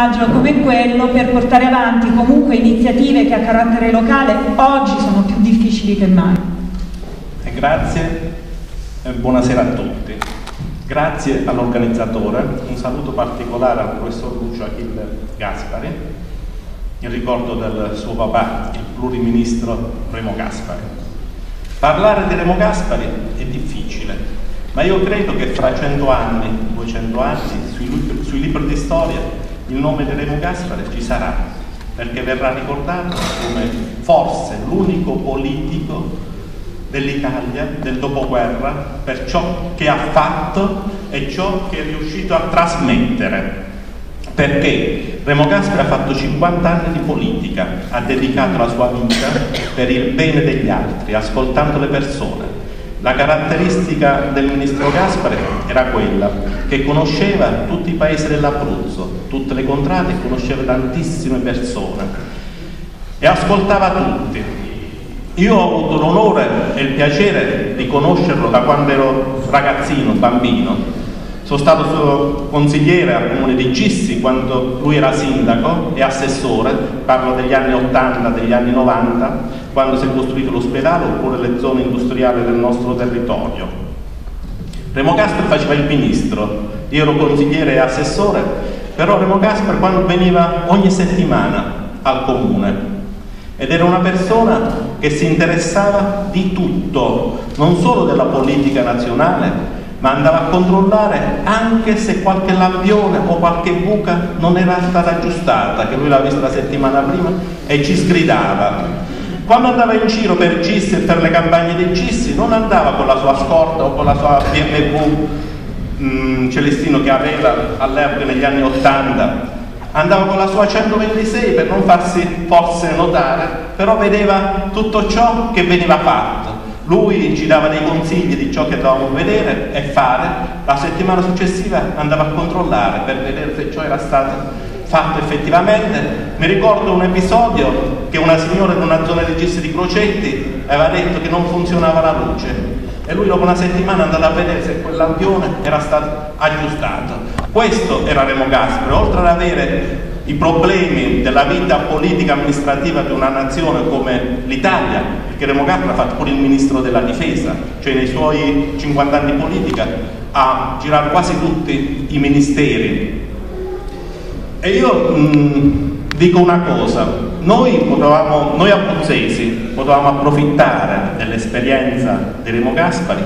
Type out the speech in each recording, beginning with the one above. Come quello per portare avanti comunque iniziative che a carattere locale oggi sono più difficili che mai. Grazie e buonasera a tutti. Grazie all'organizzatore, un saluto particolare al professor Lucio Achille Gaspari, in ricordo del suo papà, il pluriministro Remo Gaspari. Parlare di Remo Gaspari è difficile, ma io credo che fra 100 anni, 200 anni, sui libri di storia il nome di Remo Gaspari ci sarà, perché verrà ricordato come forse l'unico politico dell'Italia del dopoguerra per ciò che ha fatto e ciò che è riuscito a trasmettere, perché Remo Gaspari ha fatto 50 anni di politica, ha dedicato la sua vita per il bene degli altri, ascoltando le persone. La caratteristica del ministro Gaspari era quella che conosceva tutti i paesi dell'Abruzzo, tutte le contrade, conosceva tantissime persone e ascoltava tutti. Io ho avuto l'onore e il piacere di conoscerlo da quando ero ragazzino, bambino. Sono stato suo consigliere al comune di Gissi quando lui era sindaco e assessore, parlo degli anni 80, degli anni 90, quando si è costruito l'ospedale oppure le zone industriali del nostro territorio. Remo Gaspari faceva il ministro, io ero consigliere e assessore, però Remo Gaspari quando veniva ogni settimana al comune ed era una persona che si interessava di tutto, non solo della politica nazionale, ma andava a controllare anche se qualche lampione o qualche buca non era stata aggiustata, che lui l'aveva vista la settimana prima, e ci sgridava. Quando andava in giro per Gissi e per le campagne dei Gissi non andava con la sua scorta o con la sua BMW Celestino che aveva all'epoca negli anni 80, andava con la sua 126 per non farsi forse notare, però vedeva tutto ciò che veniva fatto. Lui ci dava dei consigli di ciò che dovevamo vedere e fare, la settimana successiva andava a controllare per vedere se ciò era stato fatto effettivamente. Mi ricordo un episodio che una signora in una zona di Gissi di Crocetti aveva detto che non funzionava la luce e lui dopo una settimana è andato a vedere se quel lampione era stato aggiustato. Questo era Remo Gaspari, oltre ad avere i problemi della vita politica amministrativa di una nazione come l'Italia, perché Remo Gaspari ha fatto pure il ministro della difesa, cioè nei suoi 50 anni di politica ha girato quasi tutti i ministeri. E io dico una cosa, noi abruzzesi potevamo approfittare dell'esperienza di Remo Gaspari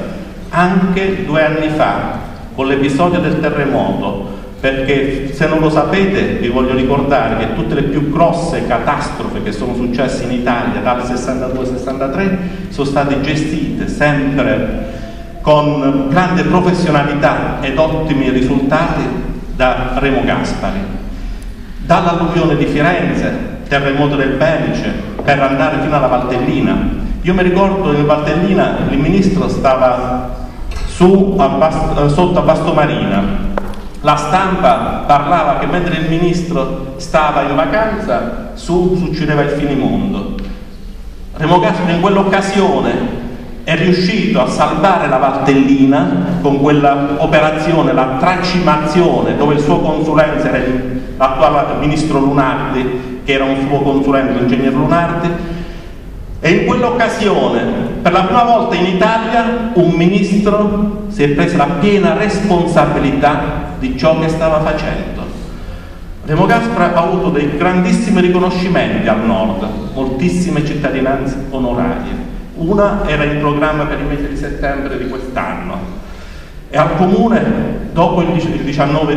anche 2 anni fa con l'episodio del terremoto, perché se non lo sapete vi voglio ricordare che tutte le più grosse catastrofe che sono successe in Italia dal 62-63 sono state gestite sempre con grande professionalità ed ottimi risultati da Remo Gaspari. Dall'alluvione di Firenze, terremoto del Belice, per andare fino alla Valtellina. Io mi ricordo che in Valtellina il ministro stava sotto a Bastomarina. La stampa parlava che mentre il ministro stava in vacanza succedeva il finimondo. Remo Gaspari in quell'occasione è riuscito a salvare la Valtellina con quella operazione, la tracimazione, dove il suo consulente era l'attuale ministro Lunardi, che era un suo consulente, l'ingegner Lunardi, e in quell'occasione per la prima volta in Italia un ministro si è preso la piena responsabilità di ciò che stava facendo. Remo Gaspari ha avuto dei grandissimi riconoscimenti al nord, moltissime cittadinanze onorarie. Una era in programma per il mese di settembre di quest'anno e al comune dopo il 19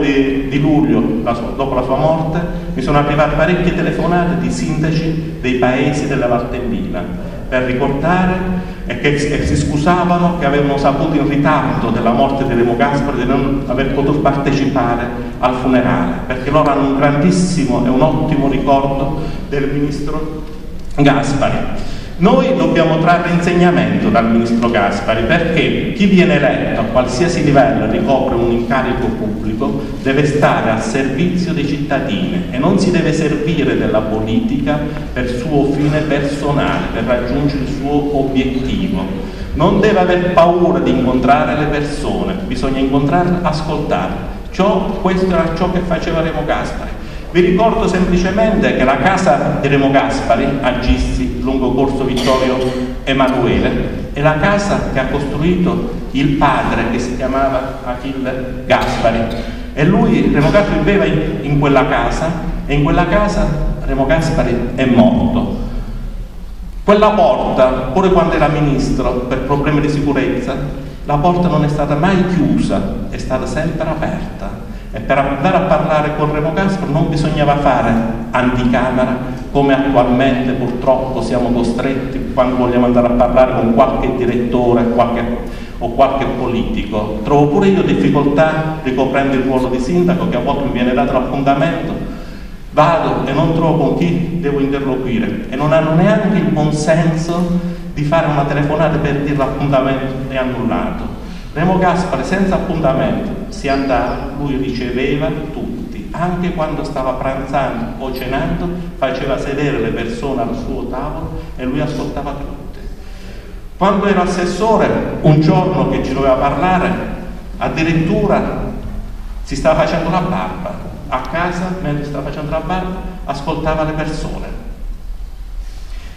di luglio, dopo la sua morte, mi sono arrivate parecchie telefonate di sindaci dei paesi della Valtellina per ricordare e si scusavano che avevano saputo in ritardo della morte di Remo Gaspari di non aver potuto partecipare al funerale, perché loro hanno un grandissimo e un ottimo ricordo del ministro Gaspari. Noi dobbiamo trarre insegnamento dal ministro Gaspari, perché chi viene eletto a qualsiasi livello ricopre un incarico pubblico deve stare al servizio dei cittadini e non si deve servire della politica per suo fine personale, per raggiungere il suo obiettivo. Non deve aver paura di incontrare le persone, bisogna incontrarle, ascoltarle. Questo era ciò che faceva Remo Gaspari. Vi ricordo semplicemente che la casa di Remo Gaspari a Gissi, lungo corso Vittorio Emanuele, è la casa che ha costruito il padre, che si chiamava Achille Gaspari, e lui, Remo Gaspari, viveva in quella casa, e in quella casa Remo Gaspari è morto. Quella porta, pure quando era ministro, per problemi di sicurezza, la porta non è stata mai chiusa, è stata sempre aperta, e per andare a parlare con Remo Gaspari non bisognava fare anticamera, come attualmente purtroppo siamo costretti quando vogliamo andare a parlare con qualche direttore o qualche politico. Trovo pure io difficoltà ricoprendo il ruolo di sindaco, che a volte mi viene dato l'affondamento. Vado e non trovo con chi devo interloquire, e non hanno neanche il buonsenso di fare una telefonata per dire l'appuntamento è annullato. Remo Gaspari senza appuntamento si andava, lui riceveva tutti, anche quando stava pranzando o cenando faceva sedere le persone al suo tavolo e lui ascoltava tutti. Quando era assessore, un giorno che ci doveva parlare, addirittura si stava facendo la barba, a casa mentre stava facendo la barba ascoltava le persone,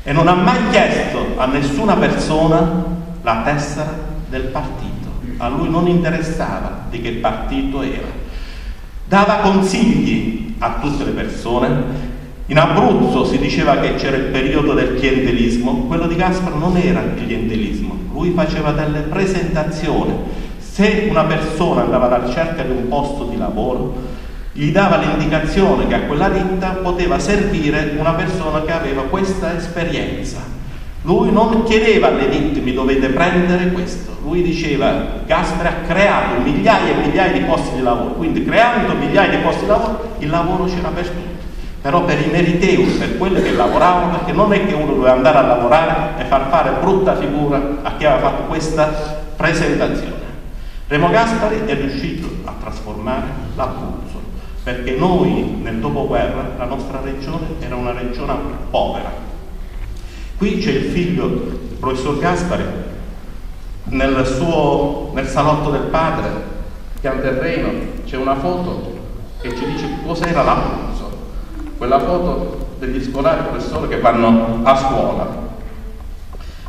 e non ha mai chiesto a nessuna persona la tessera del partito, a lui non interessava di che partito era. Dava consigli a tutte le persone. In Abruzzo si diceva che c'era il periodo del clientelismo, quello di Gaspari non era clientelismo, lui faceva delle presentazioni. Se una persona andava alla ricerca di un posto di lavoro, gli dava l'indicazione che a quella ditta poteva servire una persona che aveva questa esperienza. Lui non chiedeva alle ditte mi dovete prendere questo, lui diceva Gaspari ha creato migliaia e migliaia di posti di lavoro, quindi creando migliaia di posti di lavoro il lavoro c'era per tutti. Però per i meritevoli, per quelli che lavoravano, perché non è che uno doveva andare a lavorare e far fare brutta figura a chi aveva fatto questa presentazione. Remo Gaspari è riuscito a trasformare l'Abruzzo, perché noi nel dopoguerra la nostra regione era una regione povera. Qui c'è il figlio, il professor Gaspari, nel salotto del padre, pian terreno, c'è una foto che ci dice cos'era l'Abruzzo. Quella foto degli scolari, professori, che vanno a scuola.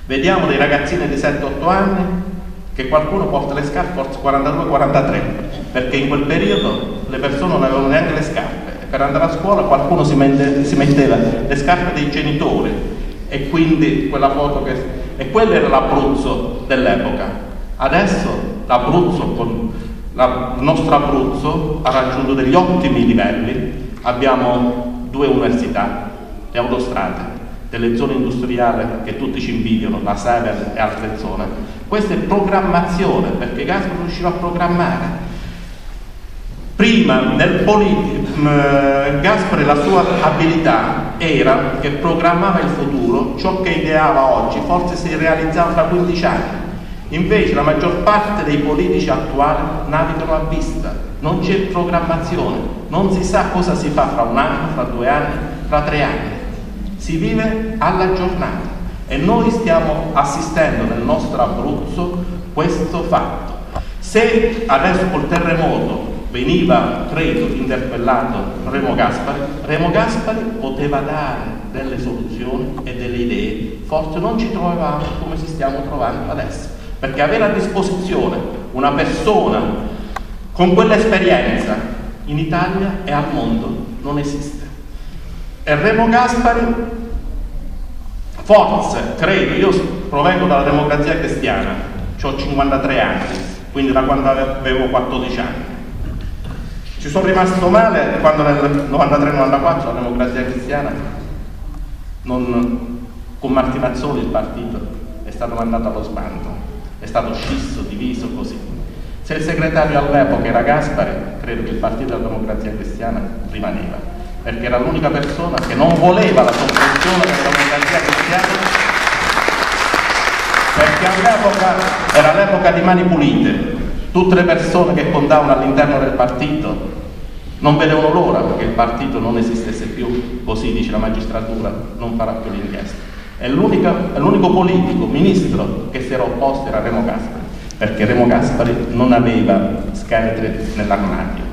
Vediamo dei ragazzini di 7-8 anni che qualcuno porta le scarpe forse 42-43, perché in quel periodo le persone non avevano neanche le scarpe, e per andare a scuola qualcuno si metteva le scarpe dei genitori, e quindi quella foto e quello era l'Abruzzo dell'epoca. Adesso l'Abruzzo, il nostro Abruzzo ha raggiunto degli ottimi livelli. Abbiamo due università, le autostrade, delle zone industriali che tutti ci invidiano, la Sever e altre zone. Questa è programmazione, perché Gaspari riusciva a programmare. Prima nel politico Gaspari, la sua abilità era che programmava il futuro, ciò che ideava oggi forse si realizzava fra 15 anni. Invece la maggior parte dei politici attuali navigano a vista, non c'è programmazione, non si sa cosa si fa fra un anno, fra 2 anni, fra 3 anni, si vive alla giornata, e noi stiamo assistendo nel nostro Abruzzo questo fatto. Se adesso col terremoto veniva, credo, interpellato Remo Gaspari poteva dare delle soluzioni e delle idee, forse non ci trovavamo come ci stiamo trovando adesso, perché avere a disposizione una persona con quell'esperienza in Italia e al mondo non esiste. E Remo Gaspari, forse, credo, io provengo dalla Democrazia Cristiana, ho 53 anni, quindi da quando avevo 14 anni. Ci sono rimasto male quando nel 93-94 la Democrazia Cristiana, con Martinazzoli il partito è stato mandato allo sbando, è stato scisso, diviso, così. Se il segretario all'epoca era Gaspari, credo che il partito della Democrazia Cristiana rimaneva, perché era l'unica persona che non voleva la soppressione della Democrazia Cristiana, perché all'epoca era l'epoca di mani pulite, tutte le persone che contavano all'interno del partito non vedevano l'ora perché il partito non esistesse più, così dice la magistratura, non farà più l'inchiesta. E l'unico politico, ministro, che si era opposto era Remo Gaspari, perché Remo Gaspari non aveva scheletri nell'armadio.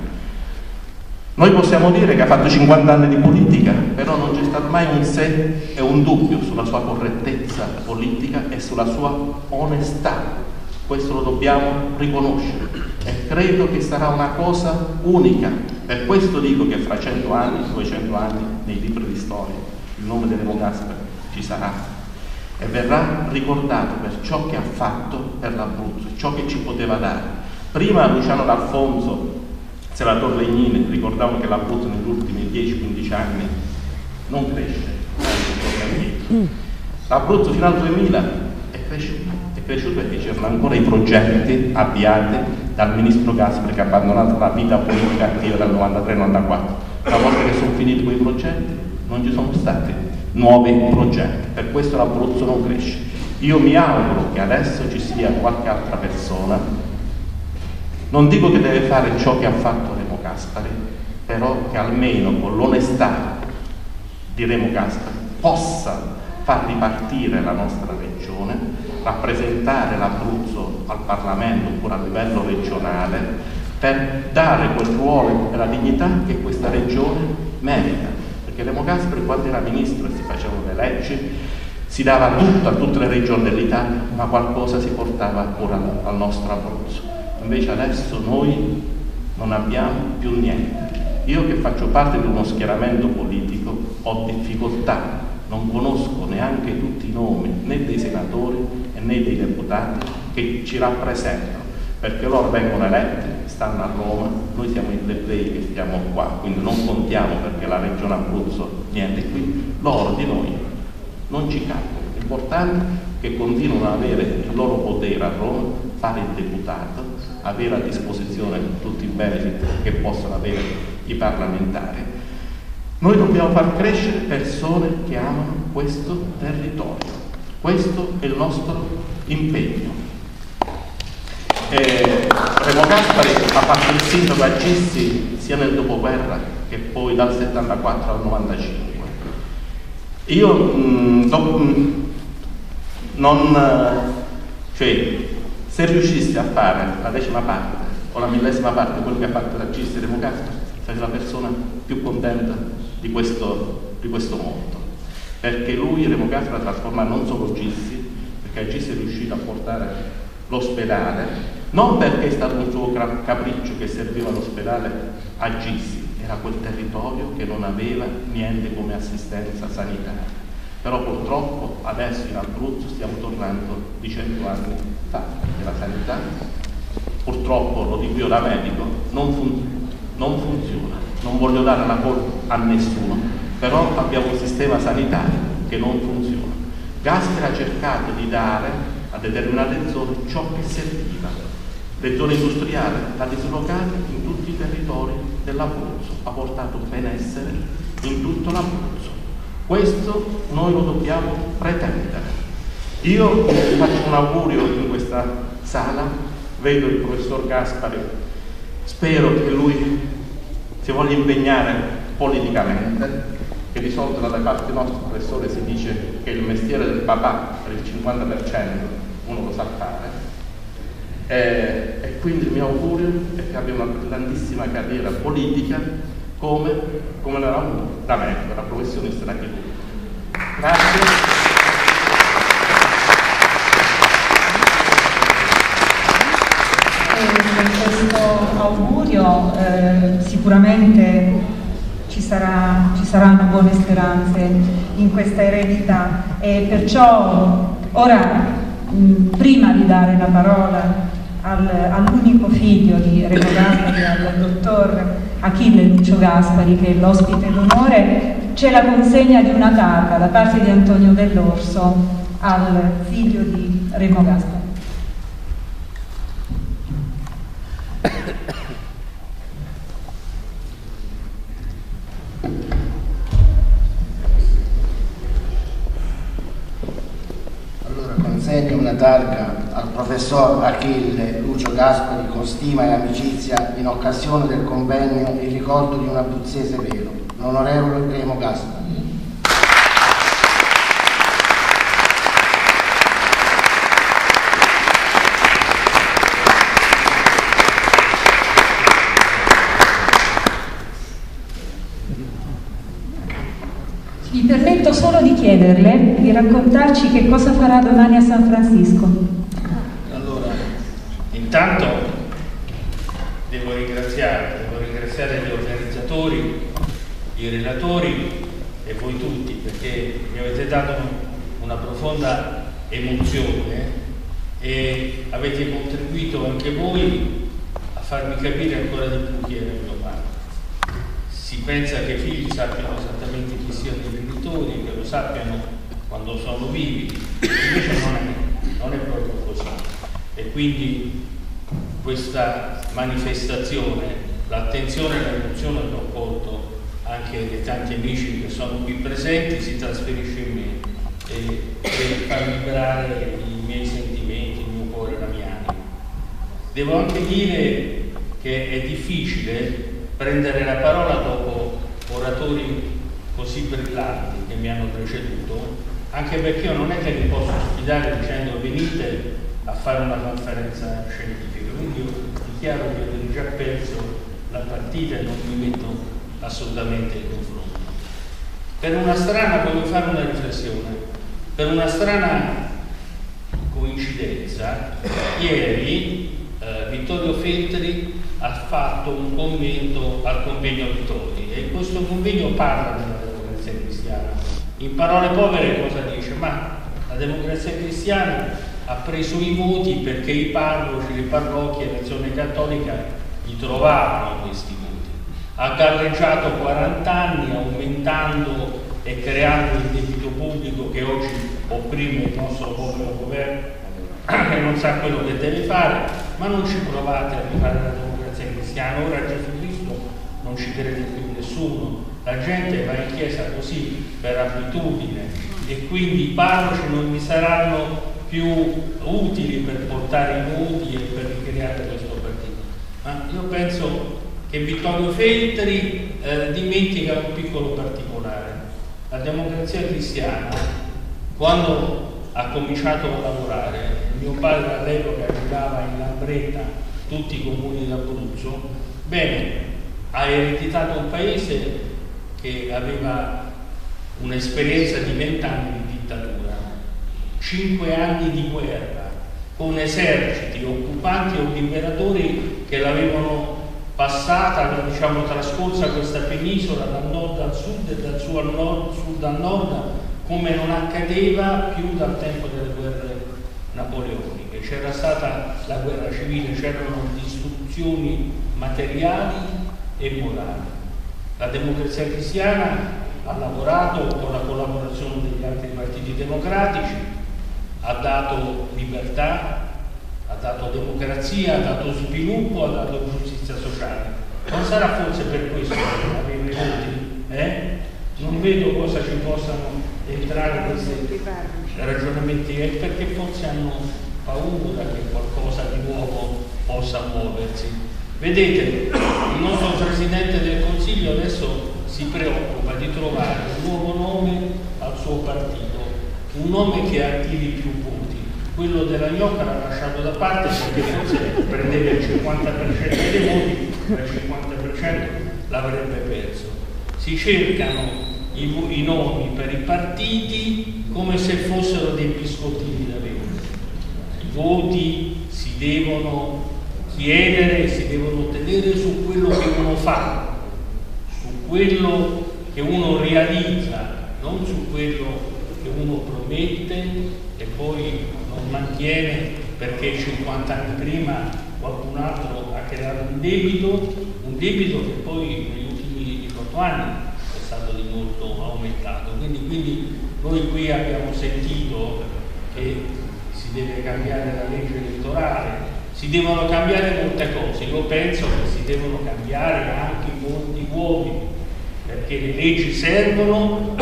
Noi possiamo dire che ha fatto 50 anni di politica, però non c'è stato mai un se e un dubbio sulla sua correttezza politica e sulla sua onestà. Questo lo dobbiamo riconoscere e credo che sarà una cosa unica. Per questo dico che fra 100 anni, 200 anni, nei libri di storia, il nome di Lucio Gaspari ci sarà e verrà ricordato per ciò che ha fatto per l'Abruzzo, ciò che ci poteva dare. Prima Luciano D'Alfonso, senatore Legnini, ricordavano che l'Abruzzo negli ultimi 10-15 anni non cresce, l'Abruzzo fino al 2000 è cresciuto perché c'erano ancora i progetti avviati dal ministro Gaspari, che ha abbandonato la vita politica attiva dal 93-94. Una volta che sono finiti quei progetti non ci sono stati nuovi progetti, per questo l'Abruzzo non cresce. Io mi auguro che adesso ci sia qualche altra persona, non dico che deve fare ciò che ha fatto Remo Gaspari, però che almeno con l'onestà di Remo Gaspari possa far ripartire la nostra regione, rappresentare l'Abruzzo al Parlamento oppure a livello regionale, per dare quel ruolo e la dignità che questa regione merita. Perché Remo Gaspari, quando era ministro e si facevano le leggi, si dava tutto a tutte le regioni dell'Italia, ma qualcosa si portava ancora al nostro Abruzzo. Invece adesso noi non abbiamo più niente. Io che faccio parte di uno schieramento politico ho difficoltà, non conosco neanche tutti i nomi né dei senatori né dei deputati che ci rappresentano, perché loro vengono eletti, stanno a Roma, noi siamo in plebei che stiamo qua, quindi non contiamo perché la regione Abruzzo niente qui, loro di noi non ci calcolano. L'importante è che continuino ad avere il loro potere a Roma, fare il deputato, avere a disposizione tutti i benefit che possono avere i parlamentari. Noi dobbiamo far crescere persone che amano questo territorio, questo è il nostro impegno. Remo Gaspari ha fatto il sindaco a Gissi sia nel dopoguerra che poi dal 74 al 95. Io se riuscissi a fare la decima parte o la millesima parte di quello che ha fatto da Gissi Remo Gaspari, sarei la persona più contenta di questo mondo, perché lui, Remo Gaspari, trasforma non solo Gissi, perché Gissi è riuscito a portare l'ospedale, non perché è stato un suo capriccio che serviva l'ospedale a Gissi, era quel territorio che non aveva niente come assistenza sanitaria. Però purtroppo adesso in Abruzzo stiamo tornando di 100 anni fa, perché la sanità, purtroppo lo dico io da medico, non funziona. Non voglio dare la colpa a nessuno, però abbiamo un sistema sanitario che non funziona. Gaspari ha cercato di dare a determinate zone ciò che serviva. Le zone industriali l'ha dislocata in tutti i territori dell'Abruzzo, ha portato benessere in tutto l'Abruzzo. Questo noi lo dobbiamo pretendere. Io faccio un augurio in questa sala, vedo il professor Gaspari, spero che lui si voglia impegnare politicamente, che di solito dalle parti nostre, professore, si dice che il mestiere del papà per il 50% uno lo sa fare, e quindi il mio augurio è che abbia una grandissima carriera politica come la da medico, da professionista, da chirurgo. Grazie. Augurio, sicuramente ci saranno buone speranze in questa eredità e perciò ora, prima di dare la parola all'unico figlio di Remo Gaspari, al dottor Achille Lucio Gaspari, che è l'ospite d'onore, c'è la consegna di una carta da parte di Antonio Dell'Orso al figlio di Remo Gaspari. Consegno una targa al professor Achille Lucio Gaspari con stima e amicizia in occasione del convegno in ricordo di un abruzzese vero, l'onorevole Remo Gaspari. Mi permetto solo di chiederle di raccontarci che cosa farà domani a San Francisco. Allora, intanto devo ringraziare gli organizzatori, i relatori e voi tutti, perché mi avete dato una profonda emozione e avete contribuito anche voi a farmi capire ancora di più chi era il mio padre. Si pensa che i figli sappiano esattamente chi siano i genitori, che lo sappiano quando sono vivi, invece non è proprio così. E quindi questa manifestazione, l'attenzione e l'emozione che ho colto anche dei tanti amici che sono qui presenti si trasferisce in me per far vibrare i miei sentimenti, il mio cuore, la mia anima. Devo anche dire che è difficile prendere la parola dopo oratori così brillanti che mi hanno preceduto, anche perché io non è che li posso sfidare dicendo venite a fare una conferenza scientifica, quindi io dichiaro che ho già perso la partita e non mi metto assolutamente in confronto. Per una strana, voglio fare una riflessione, per una strana coincidenza, ieri Vittorio Feltri ha fatto un commento al convegno Vittori e in questo convegno parla della democrazia cristiana. In parole povere cosa dice? Ma la democrazia cristiana ha preso i voti perché i parroci, le parrocchie, l'azione cattolica gli trovavano questi voti. Ha galleggiato 40 anni aumentando e creando il debito pubblico che oggi opprime il nostro povero governo che non sa quello che deve fare, ma non ci provate a rifare la democrazia cristiana. Ora Gesù Cristo non ci crede più nessuno, la gente va in chiesa così per abitudine e quindi i parroci non mi saranno più utili per portare i voti e per ricreare questo partito. Ma io penso che Vittorio Feltri dimentica un piccolo particolare. La democrazia cristiana, quando ha cominciato a lavorare, mio padre all'epoca girava in Lambretta tutti i comuni d'Abruzzo, bene, ha ereditato un paese che aveva un'esperienza di 20 anni di dittatura, 5 anni di guerra, con eserciti, occupanti o liberatori che l'avevano passata, diciamo trascorsa questa penisola dal nord al sud e dal sud al nord, come non accadeva più dal tempo delle guerre napoleoniche. C'era stata la guerra civile, c'erano distruzioni materiali e morali. La democrazia cristiana ha lavorato con la collaborazione degli altri partiti democratici, ha dato libertà, ha dato democrazia, ha dato sviluppo, ha dato giustizia sociale. Non sarà forse per questo che aveva i voti? Non vedo cosa ci possano entrare questi ragionamenti, è perché forse hanno paura che qualcosa di nuovo possa muoversi. Vedete, il nostro Presidente del Consiglio adesso si preoccupa di trovare un nuovo nome al suo partito, un nome che attiri più voti. Quello della gnocca l'ha lasciato da parte perché forse prendeva il 50% dei voti, ma il 50% l'avrebbe perso. Si cercano i nomi per i partiti come se fossero dei biscottini da vendere. I voti si devono chiedere, si devono ottenere su quello che uno fa, su quello che uno realizza, non su quello che uno promette e poi non mantiene perché 50 anni prima qualcun altro ha creato un debito che poi negli ultimi 18 anni di molto aumentato. Quindi noi qui abbiamo sentito che si deve cambiare la legge elettorale, si devono cambiare molte cose. Io penso che si devono cambiare anche molti uomini, perché le leggi servono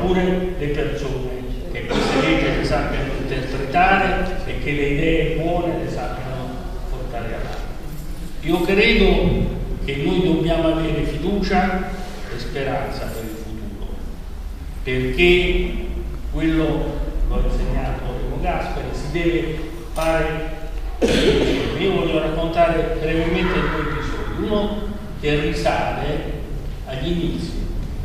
pure le persone che queste leggi le sappiano interpretare e che le idee buone le sappiano portare avanti. Io credo che noi dobbiamo avere fiducia, speranza per il futuro, perché quello lo ha insegnato Lucio Gaspari, si deve fare. Io voglio raccontare brevemente due episodi, uno che risale agli inizi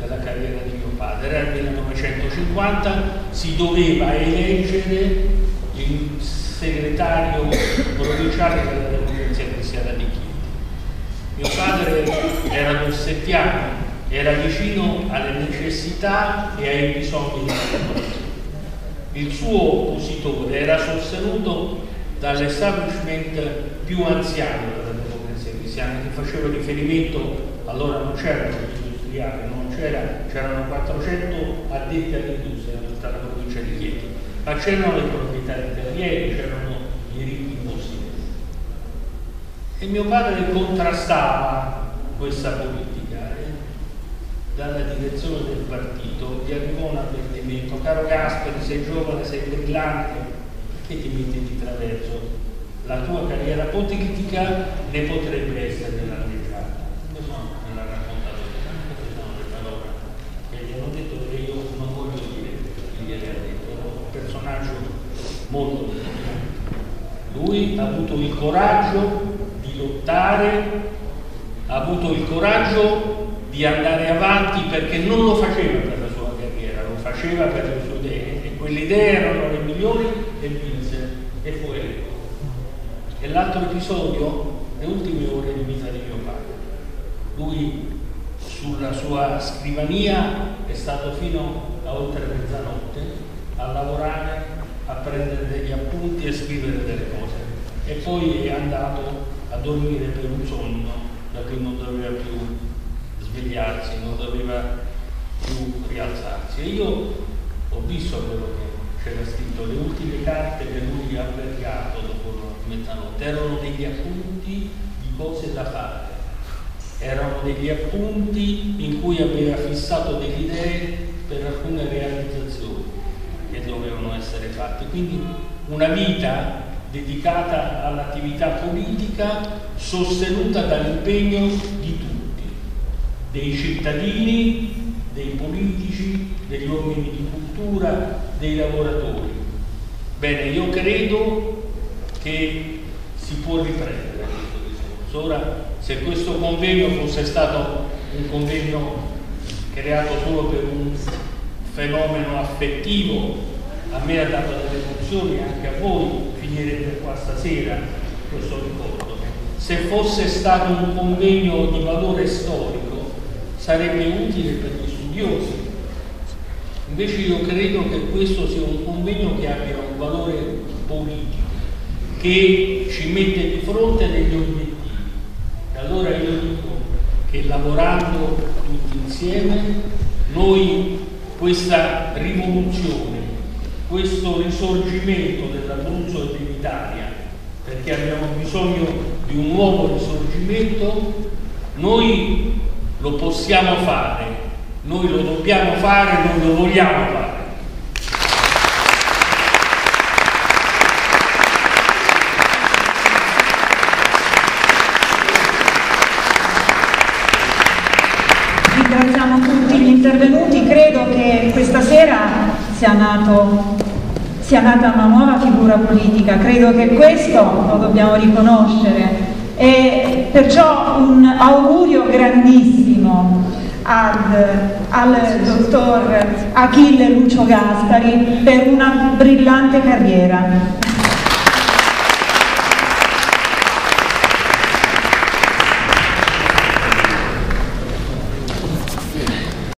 della carriera di mio padre era il 1950, si doveva eleggere il segretario provinciale della Democrazia Cristiana di Chieti. Mio padre era dorsettiano, era vicino alle necessità e ai bisogni della popolazione. Il suo oppositore era sostenuto dall'establishment più anziano della Democrazia Cristiana, che faceva riferimento, allora non c'erano gli industriali, c'erano 400 addetti all'industria nella provincia di Chieti, ma c'erano le proprietà di terrieri, c'erano i ricchi imposti. E mio padre contrastava questa politica. Dalla direzione del partito gli arrivò un avvertimento: caro Gaspari, sei giovane, sei brillante, perché ti metti di traverso? La tua carriera politica ne potrebbe essere danneggiata. Me l'ha raccontato, e gli hanno detto che io non voglio dire, gliel'ha detto, un personaggio molto importante. Lui ha avuto il coraggio di lottare, ha avuto il coraggio di andare avanti, perché non lo faceva per la sua carriera, lo faceva per le sue idee, e quelle idee erano le migliori, e vinse e fu eletto. E l'altro episodio, le ultime ore di vita di mio padre. Lui sulla sua scrivania è stato fino a oltre mezzanotte a lavorare, a prendere degli appunti e scrivere delle cose, e poi è andato a dormire per un sonno da cui non doveva più svegliarsi, non doveva più rialzarsi. E io ho visto quello che c'era scritto, le ultime carte che lui ha albergato dopo mezzanotte erano degli appunti di cose da fare, erano degli appunti in cui aveva fissato delle idee per alcune realizzazioni che dovevano essere fatte. Quindi una vita dedicata all'attività politica, sostenuta dall'impegno di tutti, dei cittadini, dei politici, degli uomini di cultura, dei lavoratori. Bene, io credo che si può riprendere questo discorso. Ora, se questo convegno fosse stato un convegno creato solo per un fenomeno affettivo, a me ha dato delle emozioni, anche a voi, finirete qua stasera questo ricordo. Se fosse stato un convegno di valore storico, sarebbe utile per gli studiosi. Invece io credo che questo sia un convegno che abbia un valore politico, che ci mette di fronte degli obiettivi. E allora io dico che lavorando tutti insieme, noi questa rivoluzione, questo risorgimento dell'Abruzzo e dell'Italia, perché abbiamo bisogno di un nuovo risorgimento, noi lo possiamo fare, noi lo dobbiamo fare, noi lo vogliamo fare. Ringraziamo tutti gli intervenuti, credo che questa sera sia nata una nuova figura politica, credo che questo lo dobbiamo riconoscere. E perciò un augurio grandissimo al dottor Achille Lucio Gaspari per una brillante carriera.